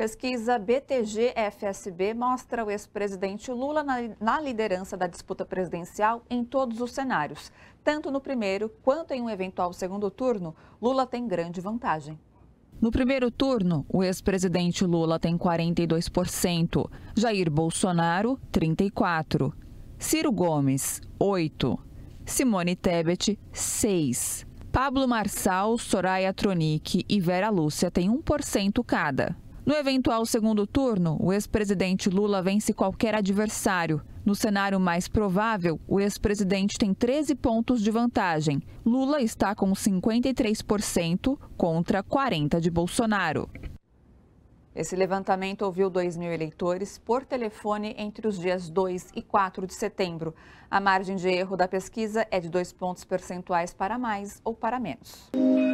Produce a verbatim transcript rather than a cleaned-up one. Pesquisa B T G F S B mostra o ex-presidente Lula na liderança da disputa presidencial em todos os cenários. Tanto no primeiro quanto em um eventual segundo turno, Lula tem grande vantagem. No primeiro turno, o ex-presidente Lula tem quarenta e dois por cento, Jair Bolsonaro, trinta e quatro por cento, Ciro Gomes, oito por cento, Simone Tebet, seis por cento. Pablo Marçal, Soraya Tronic e Vera Lúcia têm um por cento cada. No eventual segundo turno, o ex-presidente Lula vence qualquer adversário. No cenário mais provável, o ex-presidente tem treze pontos de vantagem. Lula está com cinquenta e três por cento contra quarenta por cento de Bolsonaro. Esse levantamento ouviu dois mil eleitores por telefone entre os dias dois e quatro de setembro. A margem de erro da pesquisa é de dois pontos percentuais para mais ou para menos.